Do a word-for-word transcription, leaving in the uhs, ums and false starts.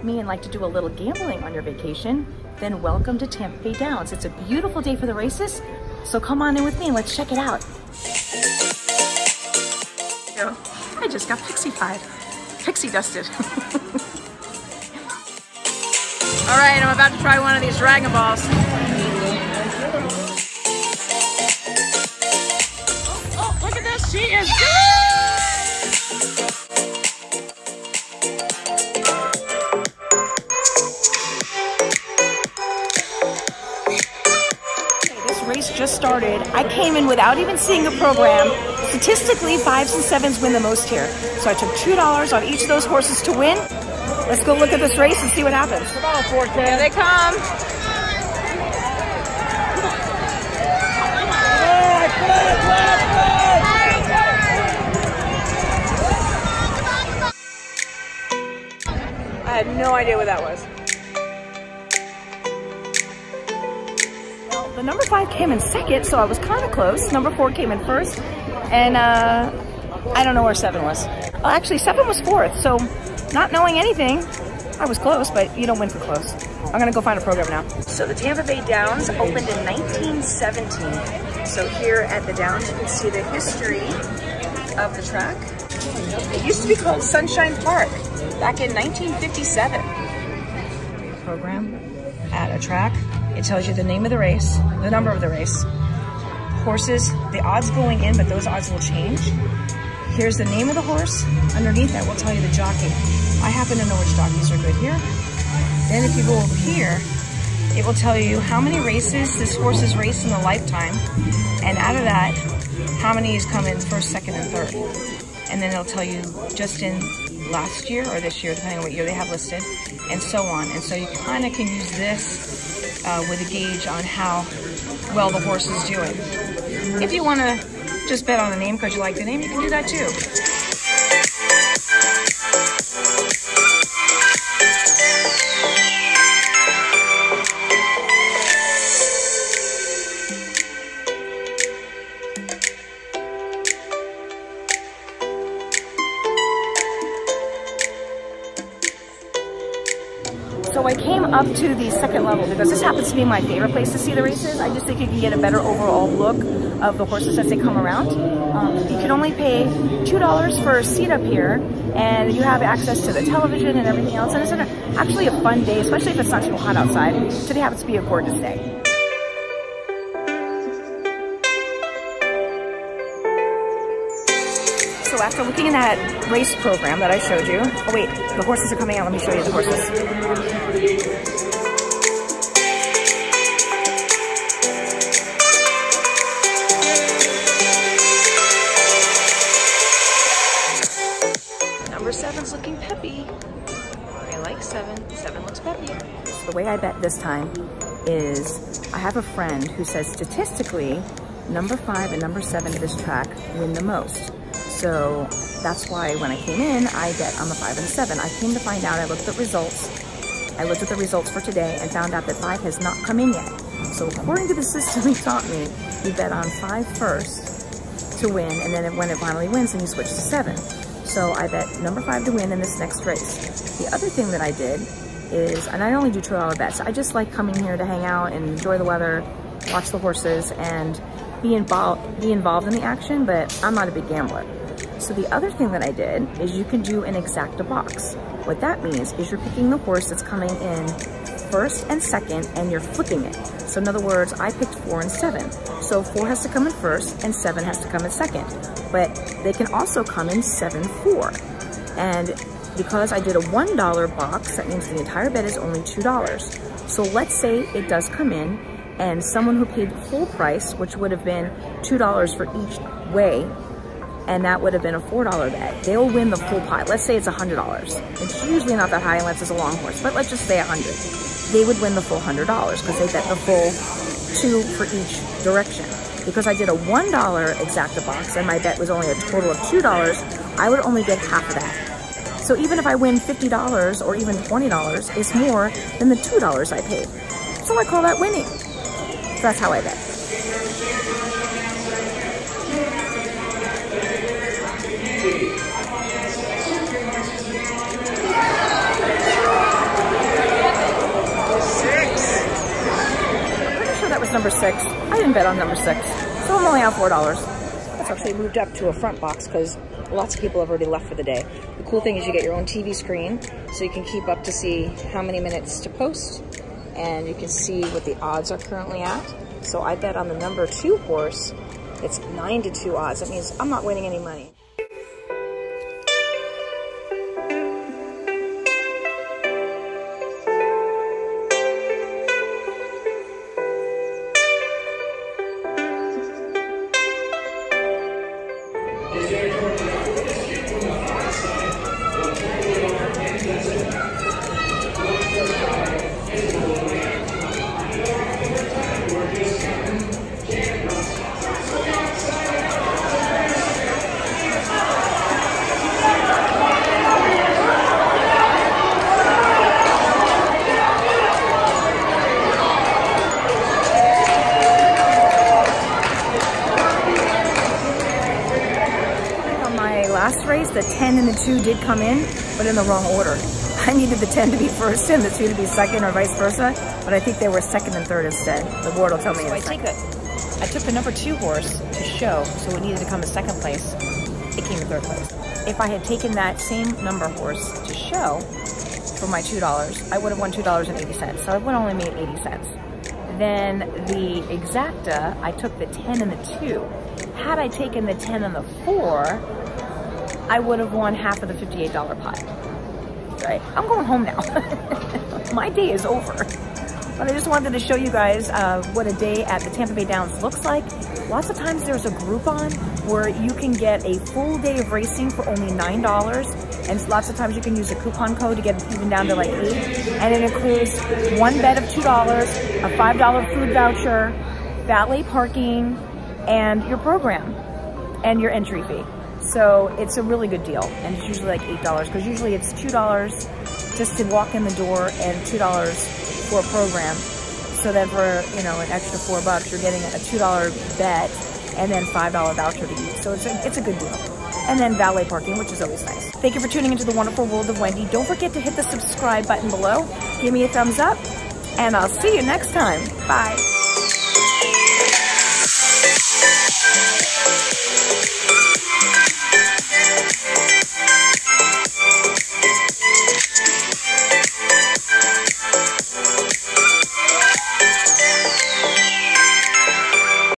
like me and like to do a little gambling on your vacation, then welcome to Tampa Bay Downs. It's a beautiful day for the races, so come on in with me and let's check it out. I just got pixie-fied, pixie dusted. All right, I'm about to try one of these Dragon Balls. Oh, oh, look at this, she is good! Just started. I came in without even seeing the program. Statistically, fives and sevens win the most here. So I took two dollars on each of those horses to win. Let's go look at this race and see what happens. Come on, Forte. Here they come. I had no idea what that was. The number five came in second, so I was kind of close. Number four came in first, and uh, I don't know where seven was. Well, actually, seven was fourth, so not knowing anything, I was close, but you don't win for close. I'm gonna go find a program now. So the Tampa Bay Downs opened in nineteen seventeen. So here at the Downs, you can see the history of the track. It used to be called Sunshine Park back in nineteen fifty-seven. Program at a track. It tells you the name of the race, the number of the race, horses, the odds going in, but those odds will change. Here's the name of the horse. Underneath that will tell you the jockey. I happen to know which jockeys are good here. Then if you go over here, it will tell you how many races this horse has raced in a lifetime. And out of that, how many has come in first, second, and third. And then it'll tell you just in last year or this year, depending on what year they have listed, and so on. And so you kind of can use this Uh, with a gauge on how well the horse is doing. If you want to just bet on the name because you like the name, you can do that too. So I came up to the second level because this happens to be my favorite place to see the races. I just think you can get a better overall look of the horses as they come around. Um, you can only pay two dollars for a seat up here, and you have access to the television and everything else. And it's an, actually a fun day, especially if it's not too hot outside. Today happens to be a gorgeous day. So after looking at that race program that I showed you, oh wait, the horses are coming out. Let me show you the horses. Number seven's looking peppy. I like seven. Seven looks peppy. The way I bet this time is I have a friend who says statistically, number five and number seven of this track win the most. So that's why when I came in, I bet on the five and seven. I came to find out, I looked at results. I looked at the results for today and found out that five has not come in yet. So according to the system he taught me, you bet on five first to win, and then when it finally wins, then you switch to seven. So I bet number five to win in this next race. The other thing that I did is, and I only do two-hour bets, I just like coming here to hang out and enjoy the weather, watch the horses, and be involved, be involved in the action, but I'm not a big gambler. So the other thing that I did is you can do an exacta box. What that means is you're picking the horse that's coming in first and second, and you're flipping it. So in other words, I picked four and seven. So four has to come in first and seven has to come in second, but they can also come in seven, four. And because I did a one dollar box, that means the entire bet is only two dollars. So let's say it does come in, and someone who paid full price, which would have been two dollars for each way, and that would have been a four dollar bet, they'll win the full pot. Let's say it's one hundred dollars. It's usually not that high unless it's a long horse, but let's just say one hundred dollars. They would win the full one hundred dollars because they bet the full two for each direction. Because I did a one dollar exacta box and my bet was only a total of two dollars, I would only get half of that. So even if I win fifty dollars or even twenty dollars, it's more than the two dollars I paid. So I call that winning. So that's how I bet. number six. I didn't bet on number six, so I'm only out four dollars. That's actually moved up to a front box because lots of people have already left for the day. The cool thing is you get your own T V screen, so you can keep up to see how many minutes to post, and you can see what the odds are currently at. So I bet on the number two horse. It's nine to two odds. That means I'm not winning any money. The ten and the two did come in, but in the wrong order. I needed the ten to be first and the two to be second, or vice versa, but I think they were second and third instead. The board will tell me. So I, take a, I took the number two horse to show, so it needed to come in second place. It came in third place. If I had taken that same number horse to show for my two dollars, I would have won two dollars and eighty cents, so I would have only made eighty cents. Then the exacta, I took the ten and the two. Had I taken the ten and the four, I would have won half of the fifty-eight dollar pot, right? I'm going home now. My day is over. But I just wanted to show you guys uh, what a day at the Tampa Bay Downs looks like. Lots of times there's a Groupon where you can get a full day of racing for only nine dollars. And lots of times you can use a coupon code to get it even down to like eight. And it includes one bet of two dollars, a five dollar food voucher, valet parking, and your program and your entry fee. So it's a really good deal, and it's usually like eight dollars, because usually it's two dollars just to walk in the door and two dollars for a program. So then for, you know, an extra four bucks, you're getting a two dollar bet and then five dollar voucher to eat. So it's a, it's a good deal. And then valet parking, which is always nice. Thank you for tuning into the Wonderful World of Wendy. Don't forget to hit the subscribe button below. Give me a thumbs up, and I'll see you next time. Bye.